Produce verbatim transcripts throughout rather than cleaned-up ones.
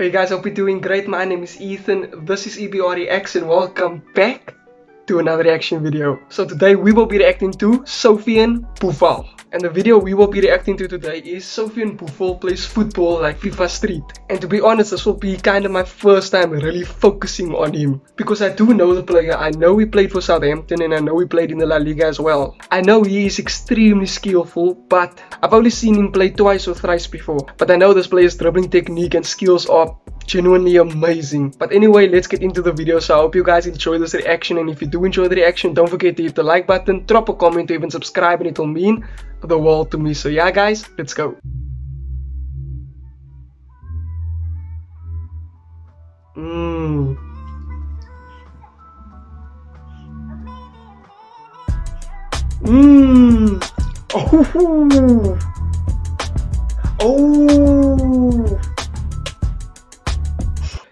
Hey guys, hope you're doing great. My name is Ethan, this is E B R E X and welcome back to another reaction video. So today we will be reacting to Sofiane Boufal. And the video we will be reacting to today is Sofiane Boufal plays football like FIFA Street. And to be honest, this will be kind of my first time really focusing on him. Because I do know the player, I know he played for Southampton and I know he played in the La Liga as well. I know he is extremely skillful, but I've only seen him play twice or thrice before. But I know this player's dribbling technique and skills are genuinely amazing. But anyway, let's get into the video. So I hope you guys enjoy this reaction, and if you do enjoy the reaction, don't forget to hit the like button, drop a comment, or even subscribe, and it'll mean the world to me. So yeah guys, let's go. mm. Mm. Oh. Oh.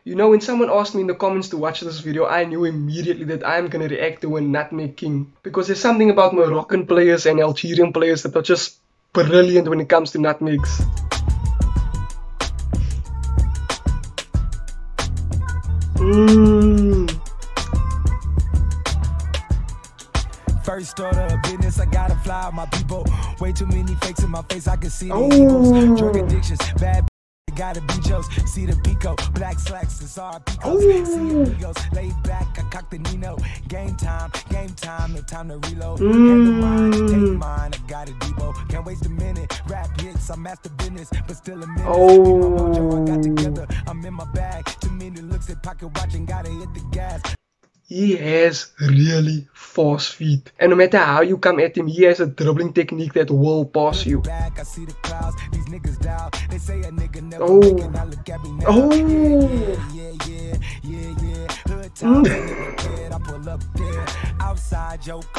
You know, when someone asked me in the comments to watch this video, I knew immediately that I'm gonna react to a Nutmeg King. Because there's something about Moroccan players and Algerian players that are just brilliant when it comes to nutmegs. Mm. First order of business, I gotta fly out my people. Way too many fakes in my face, I can see the evils, drug addictions, bad. Gotta be jokes, see the pico, black slacks, it's all picos, see lay back, I cock the Nino, game time, game time, no time to reload, and the mind, take mine, I got a debo, can't waste a minute, rap hits, I'm after business, but still a minute, oh, I got together, I'm in my bag, too many looks at pocket watching, gotta hit the gas. He has really fast feet, and no matter how you come at him, he has a dribbling technique that will pass you. Oh.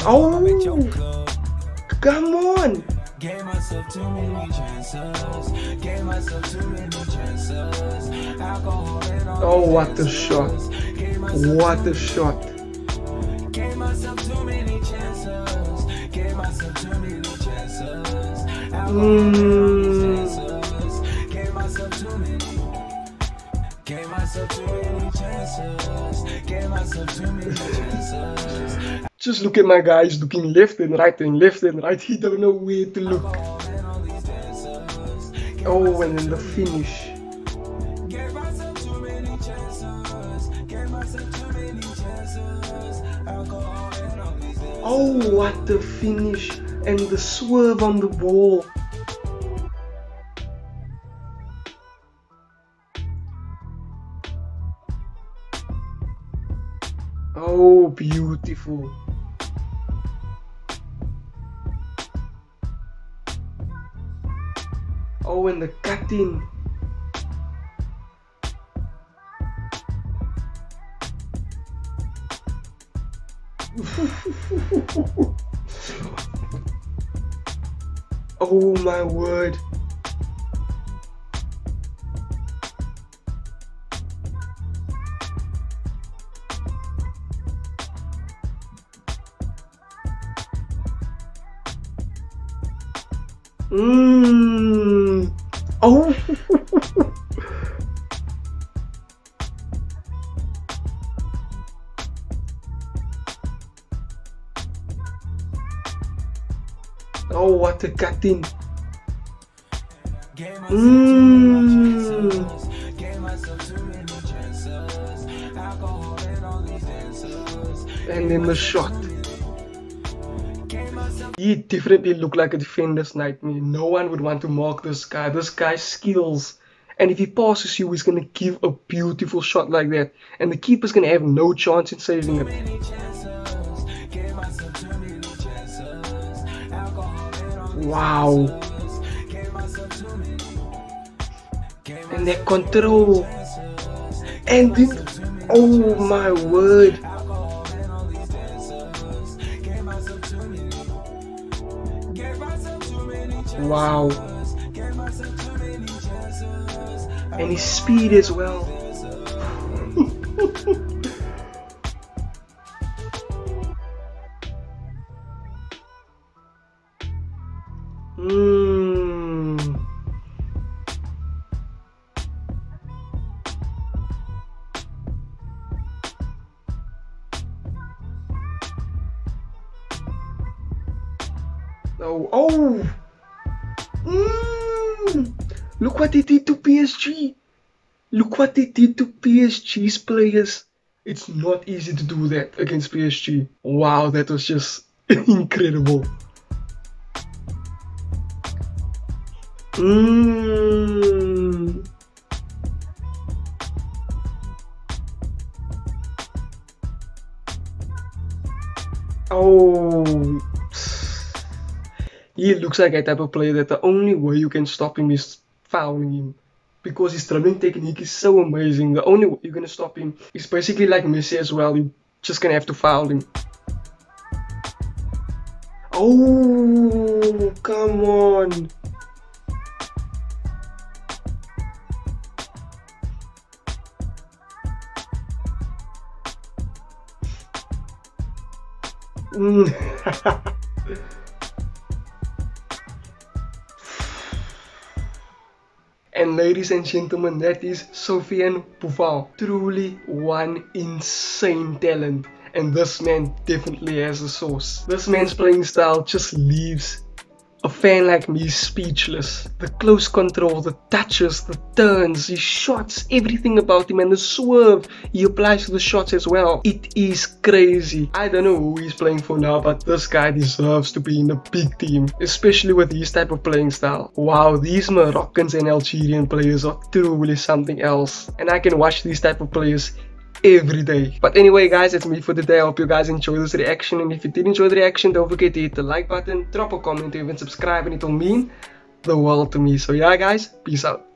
Oh. Oh. Come on. Gave myself too many chances. Gave myself too many chances. Oh, what a shot. What a shot. Gave myself too many chances. Gave myself too many chances. Gave myself too many. Gave myself too many chances. Gave myself too many chances. Just look at my guy, he's looking left and right and left and right. He don't know where to look. Oh, and then the finish. Oh, what the finish and the swerve on the ball. Oh, beautiful. Oh, and the cutting. Oh my word. Mmm. Oh. Oh, what a cutting. Mmm. And then the shot. He definitely looked like a defender's nightmare. No one would want to mark this guy. This guy's skills. And if he passes you, he's going to give a beautiful shot like that. And the keeper's going to have no chance in saving it. Wow. And that control. And then, oh my word. Wow. And his speed as well. Mmm. No. Oh! Mm. Look what they did to P S G. Look what they did to P S G's players. It's not easy to do that against P S G. Wow, that was just incredible. Mm. Oh, he looks like a type of player that the only way you can stop him is fouling him, because his dribbling technique is so amazing. The only way you're gonna stop him is basically like Messi as well. You're just gonna have to foul him. Oh, come on. And ladies and gentlemen, that is Sofiane Boufal. Truly one insane talent, and this man definitely has a source. This man's playing style just leaves a fan like me speechless. The close control, the touches, the turns, his shots, everything about him, and the swerve he applies to the shots as well. It is crazy. I don't know who he's playing for now, but this guy deserves to be in a big team, especially with his type of playing style. Wow, these Moroccans and Algerian players are truly something else, and I can watch these type of players every day. But anyway guys, that's me for today. I hope you guys enjoyed this reaction, and if you did enjoy the reaction, don't forget to hit the like button, drop a comment, even subscribe, and it'll mean the world to me. So yeah guys, peace out.